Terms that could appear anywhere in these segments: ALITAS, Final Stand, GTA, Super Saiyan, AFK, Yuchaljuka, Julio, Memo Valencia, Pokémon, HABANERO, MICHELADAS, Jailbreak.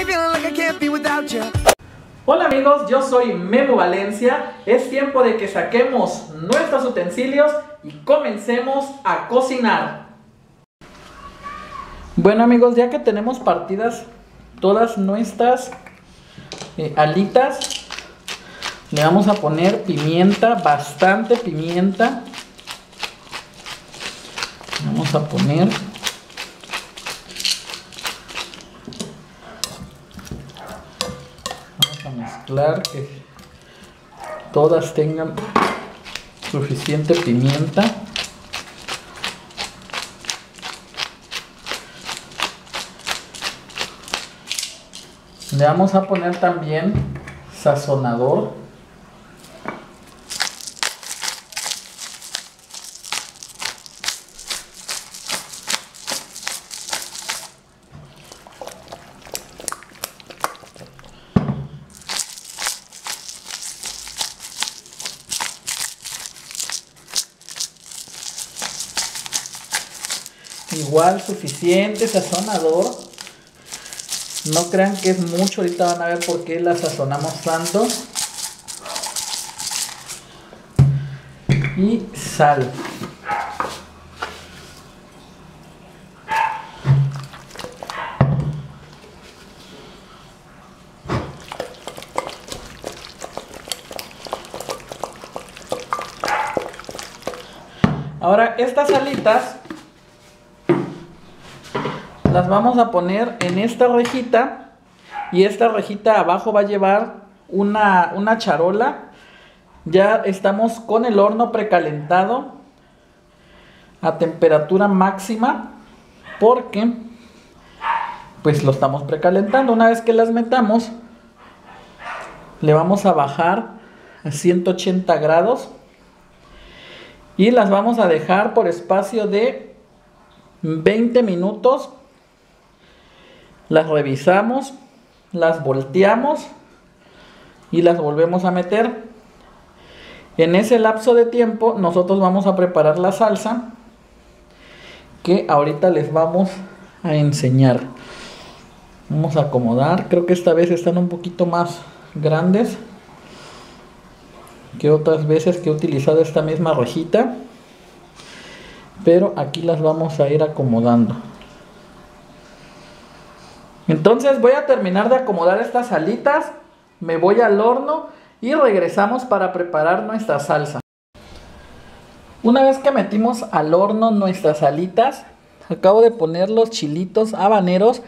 me feeling like I can't be without you. Hola amigos, yo soy Memo Valencia. Es tiempo de que saquemos nuestros utensilios y comencemos a cocinar. Bueno amigos, ya que tenemos partidas todas nuestras alitas, le vamos a poner pimienta, bastante pimienta. Vamos a poner que todas tengan suficiente pimienta. Le vamos a poner también sazonador. Igual suficiente sazonador, no crean que es mucho, ahorita van a ver por qué la sazonamos tanto. Y sal. Ahora estas alitas las vamos a poner en esta rejita, y esta rejita abajo va a llevar una charola. Ya estamos con el horno precalentado a temperatura máxima, porque pues lo estamos precalentando. Una vez que las metamos, le vamos a bajar a 180 grados y las vamos a dejar por espacio de 20 minutos. Las revisamos, las volteamos y las volvemos a meter. En ese lapso de tiempo nosotros vamos a preparar la salsa que ahorita les vamos a enseñar. Vamos a acomodar, creo que esta vez están un poquito más grandes que otras veces que he utilizado esta misma rejita, pero aquí las vamos a ir acomodando. Entonces voy a terminar de acomodar estas alitas, me voy al horno y regresamos para preparar nuestra salsa. Una vez que metimos al horno nuestras alitas, acabo de poner los chilitos habaneros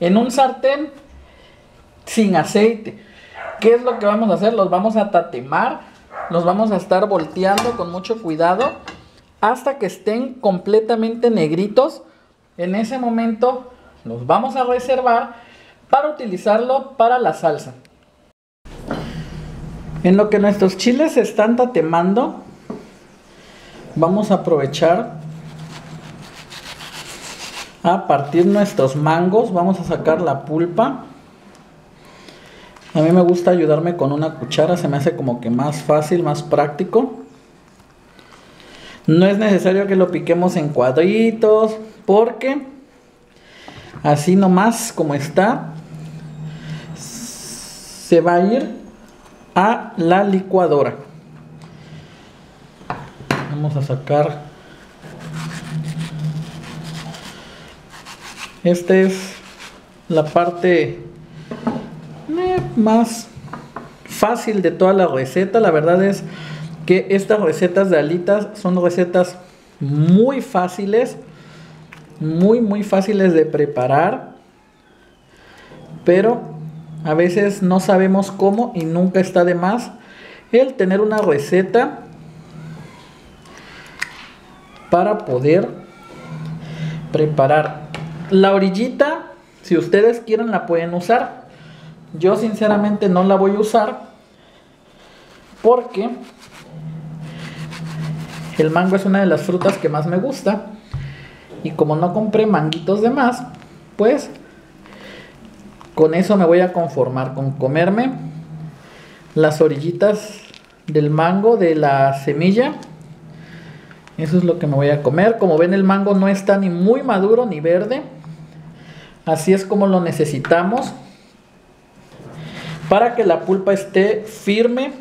en un sartén sin aceite. ¿Qué es lo que vamos a hacer? Los vamos a tatemar, los vamos a estar volteando con mucho cuidado hasta que estén completamente negritos. En ese momento los vamos a reservar para utilizarlo para la salsa. En lo que nuestros chiles se están tatemando, vamos a aprovechar a partir nuestros mangos. Vamos a sacar la pulpa. A mí me gusta ayudarme con una cuchara, se me hace como que más fácil, más práctico. No es necesario que lo piquemos en cuadritos, porque así nomás como está, se va a ir a la licuadora. Vamos a sacar. Esta es la parte más fácil de toda la receta. La verdad es que estas recetas de alitas son recetas muy fáciles. Muy fáciles de preparar, pero a veces no sabemos cómo, y nunca está de más el tener una receta para poder preparar. La orillita, si ustedes quieren, la pueden usar. Yo sinceramente no la voy a usar porque el mango es una de las frutas que más me gusta. Y como no compré manguitos de más, pues con eso me voy a conformar, con comerme las orillitas del mango, de la semilla. Eso es lo que me voy a comer. Como ven, el mango no está ni muy maduro ni verde. Así es como lo necesitamos. para que la pulpa esté firme,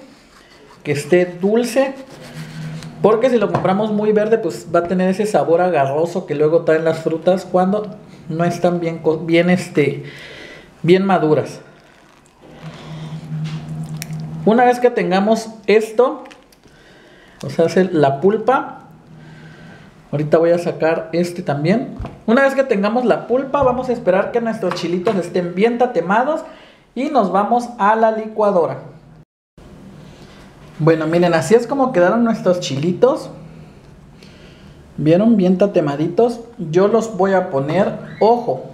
que esté dulce, porque si lo compramos muy verde pues va a tener ese sabor agarroso que luego traen las frutas cuando no están bien maduras. Una vez que tengamos esto, o sea, hace la pulpa. Ahorita voy a sacar este también. Una vez que tengamos la pulpa, vamos a esperar que nuestros chilitos estén bien tatemados y nos vamos a la licuadora. Bueno, miren, así es como quedaron nuestros chilitos. ¿Vieron? Bien tatemaditos. Yo los voy a poner, ojo,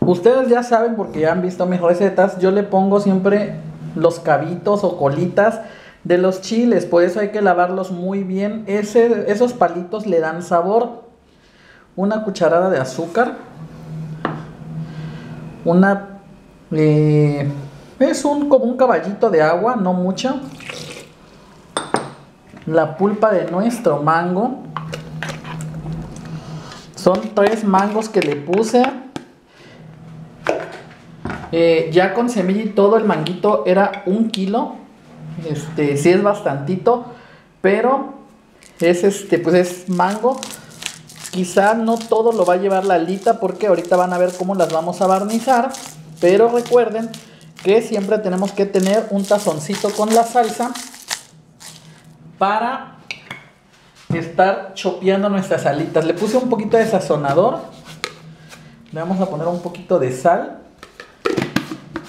ustedes ya saben porque ya han visto mis recetas, yo le pongo siempre los cabitos o colitas de los chiles, por eso hay que lavarlos muy bien. Esos palitos le dan sabor. Una cucharada de azúcar, como un caballito de agua, no mucha. La pulpa de nuestro mango, son 3 mangos que le puse. Ya con semilla y todo, el manguito era 1 kilo. Sí es bastantito, pero es pues es mango. Quizá no todo lo va a llevar la alita, porque ahorita van a ver cómo las vamos a barnizar. Pero recuerden que siempre tenemos que tener un tazoncito con la salsa para estar chopeando nuestras alitas. Le puse un poquito de sazonador, le vamos a poner un poquito de sal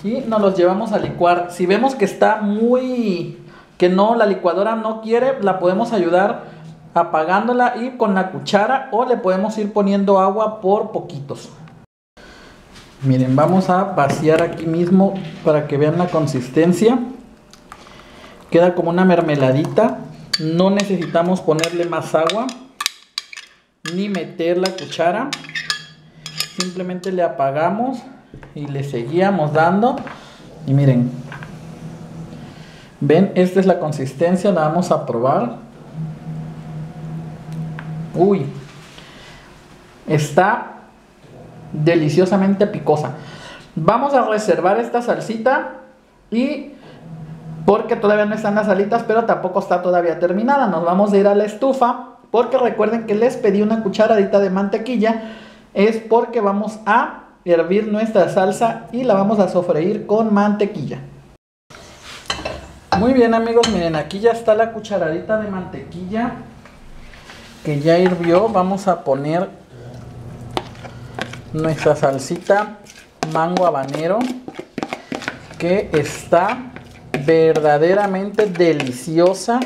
y nos los llevamos a licuar. Si vemos que está la licuadora no quiere, la podemos ayudar apagándola y con la cuchara, o le podemos ir poniendo agua por poquitos. Miren, vamos a vaciar aquí mismo para que vean la consistencia. Queda como una mermeladita, no necesitamos ponerle más agua ni meter la cuchara, simplemente le apagamos y le seguíamos dando. Y miren, ven, esta es la consistencia. La vamos a probar. Uy, está deliciosamente picosa. Vamos a reservar esta salsita, y porque todavía no están las alitas, pero tampoco está todavía terminada. Nos vamos a ir a la estufa, porque recuerden que les pedí una cucharadita de mantequilla, es porque vamos a hervir nuestra salsa y la vamos a sofreír con mantequilla. Muy bien, amigos, miren, aquí ya está la cucharadita de mantequilla que ya hirvió. Vamos a poner nuestra salsita mango habanero, que está verdaderamente deliciosa.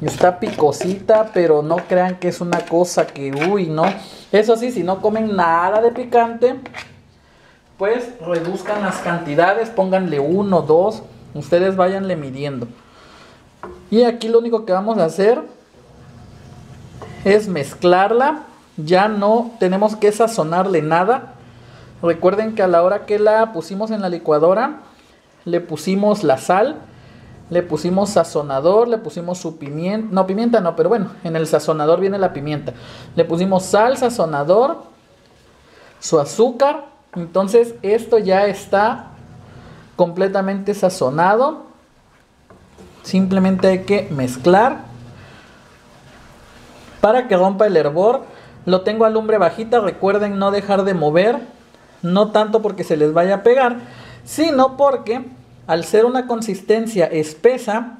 Está picosita, pero no crean que es una cosa que, uy, no. Eso sí, si no comen nada de picante, pues reduzcan las cantidades, pónganle 1, 2, ustedes váyanle midiendo. Y aquí lo único que vamos a hacer es mezclarla, ya no tenemos que sazonarle nada. Recuerden que a la hora que la pusimos en la licuadora, le pusimos la sal, le pusimos sazonador, le pusimos su pimienta, no, pimienta no, pero bueno, en el sazonador viene la pimienta. Le pusimos sal, sazonador, su azúcar. Entonces esto ya está completamente sazonado. Simplemente hay que mezclar para que rompa el hervor. Lo tengo a lumbre bajita, recuerden no dejar de mover, no tanto porque se les vaya a pegar, sino porque al ser una consistencia espesa,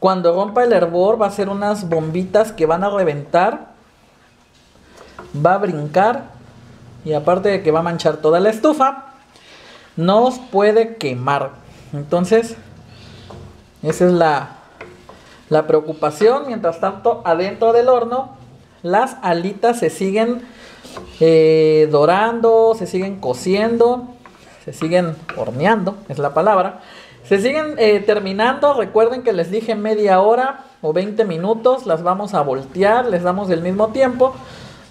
cuando rompa el hervor va a ser unas bombitas que van a reventar, va a brincar, y aparte de que va a manchar toda la estufa, nos puede quemar. Entonces esa es la preocupación. Mientras tanto, adentro del horno las alitas se siguen dorando, se siguen cociendo, se siguen horneando, es la palabra. Se siguen terminando. Recuerden que les dije media hora o 20 minutos. Las vamos a voltear, les damos el mismo tiempo.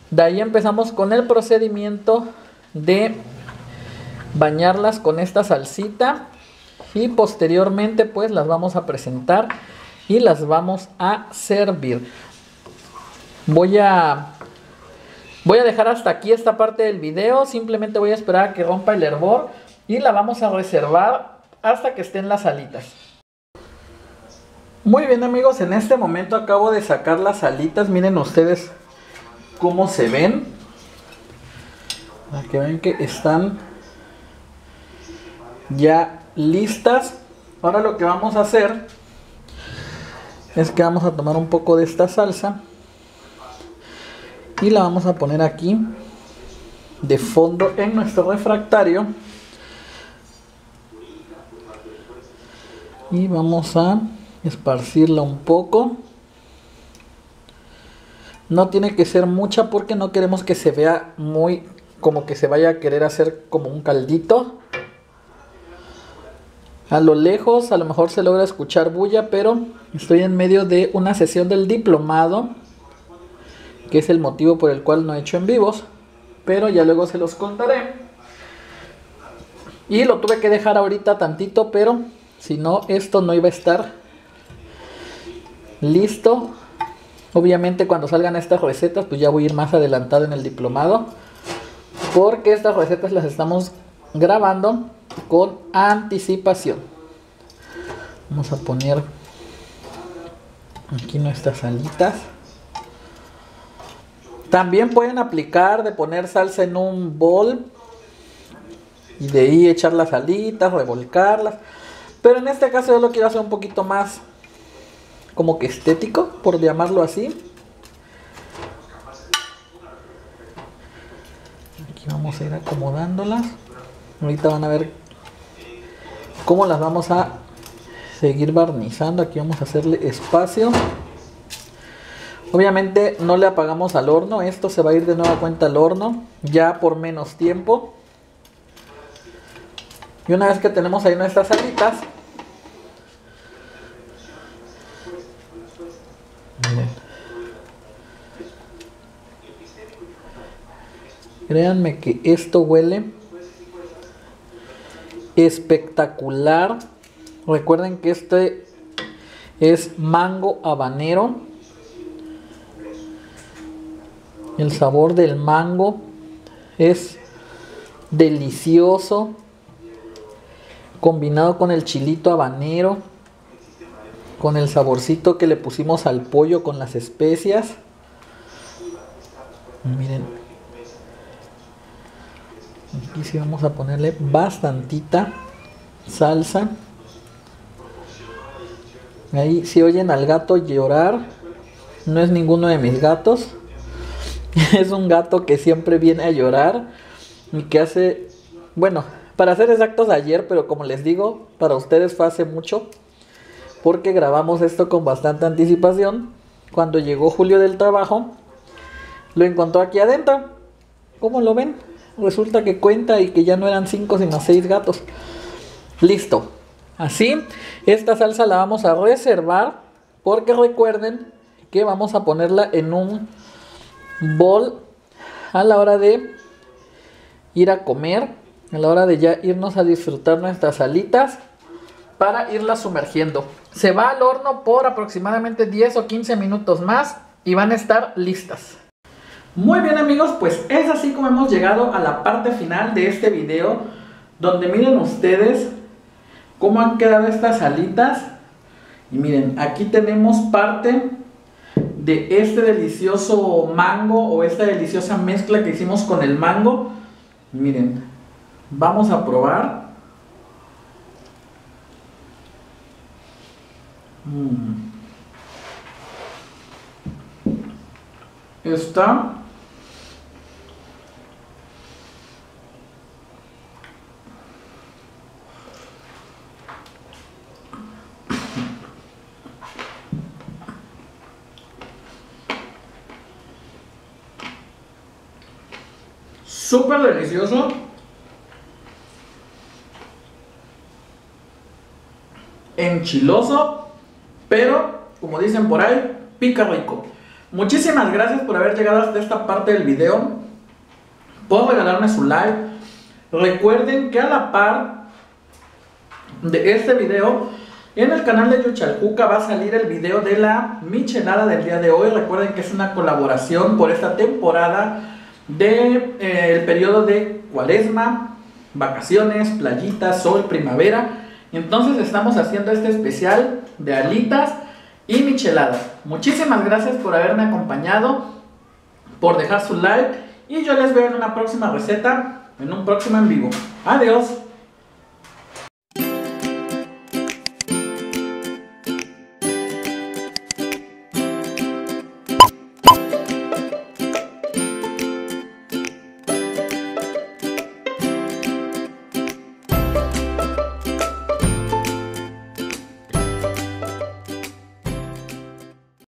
De ahí empezamos con el procedimiento de bañarlas con esta salsita. Y posteriormente pues las vamos a presentar y las vamos a servir. Voy a dejar hasta aquí esta parte del video. Simplemente voy a esperar a que rompa el hervor. y la vamos a reservar hasta que estén las alitas. Muy bien amigos, en este momento acabo de sacar las alitas, miren ustedes cómo se ven, para que vean que están ya listas. Ahora lo que vamos a hacer es que vamos a tomar un poco de esta salsa y la vamos a poner aquí de fondo en nuestro refractario y vamos a esparcirla un poco. No tiene que ser mucha porque no queremos que se vea muy como que se vaya a querer hacer como un caldito. A lo lejos a lo mejor se logra escuchar bulla, pero estoy en medio de una sesión del diplomado, que es el motivo por el cual no he hecho en vivos, pero ya luego se los contaré. Y lo tuve que dejar ahorita tantito, pero si no, esto no iba a estar listo. Obviamente cuando salgan estas recetas, pues ya voy a ir más adelantado en el diplomado, porque estas recetas las estamos grabando con anticipación. Vamos a poner aquí nuestras alitas. También pueden aplicar de poner salsa en un bol y de ahí echar las alitas, revolcarlas, pero en este caso yo lo quiero hacer un poquito más como que estético, por llamarlo así. Aquí vamos a ir acomodándolas. Ahorita van a ver cómo las vamos a seguir barnizando. Aquí vamos a hacerle espacio. Obviamente no le apagamos al horno. Esto se va a ir de nueva cuenta al horno, ya por menos tiempo. Y una vez que tenemos ahí nuestras alitas, miren, créanme que esto huele espectacular. Recuerden que este es mango habanero. El sabor del mango es delicioso, combinado con el chilito habanero, con el saborcito que le pusimos al pollo con las especias. Miren, aquí sí vamos a ponerle bastantita salsa. Ahí si oyen al gato llorar, no es ninguno de mis gatos, es un gato que siempre viene a llorar y que hace, bueno, para ser exactos ayer, pero como les digo, para ustedes fue hace mucho, porque grabamos esto con bastante anticipación. Cuando llegó Julio del trabajo, lo encontró aquí adentro. ¿Cómo lo ven? Resulta que cuenta y que ya no eran 5 sino 6 gatos. Listo. Así, esta salsa la vamos a reservar, porque recuerden que vamos a ponerla en un bol a la hora de ir a comer, a la hora de ya irnos a disfrutar nuestras alitas, para irlas sumergiendo. Se va al horno por aproximadamente 10 o 15 minutos más y van a estar listas. Muy bien amigos, pues es así como hemos llegado a la parte final de este video, donde miren ustedes cómo han quedado estas alitas. Y miren, aquí tenemos parte de este delicioso mango, o esta deliciosa mezcla que hicimos con el mango. Miren, vamos a probar. Está súper delicioso. Enchiloso, pero como dicen por ahí, pica rico. Muchísimas gracias por haber llegado hasta esta parte del video, por regalarme su like. Recuerden que a la par de este video, en el canal de Yuchaljuka va a salir el video de la michelada del día de hoy. Recuerden que es una colaboración por esta temporada del periodo de Cuaresma, vacaciones, playita, sol, primavera. Entonces estamos haciendo este especial de alitas y micheladas. Muchísimas gracias por haberme acompañado, por dejar su like, y yo les veo en una próxima receta, en un próximo en vivo. Adiós.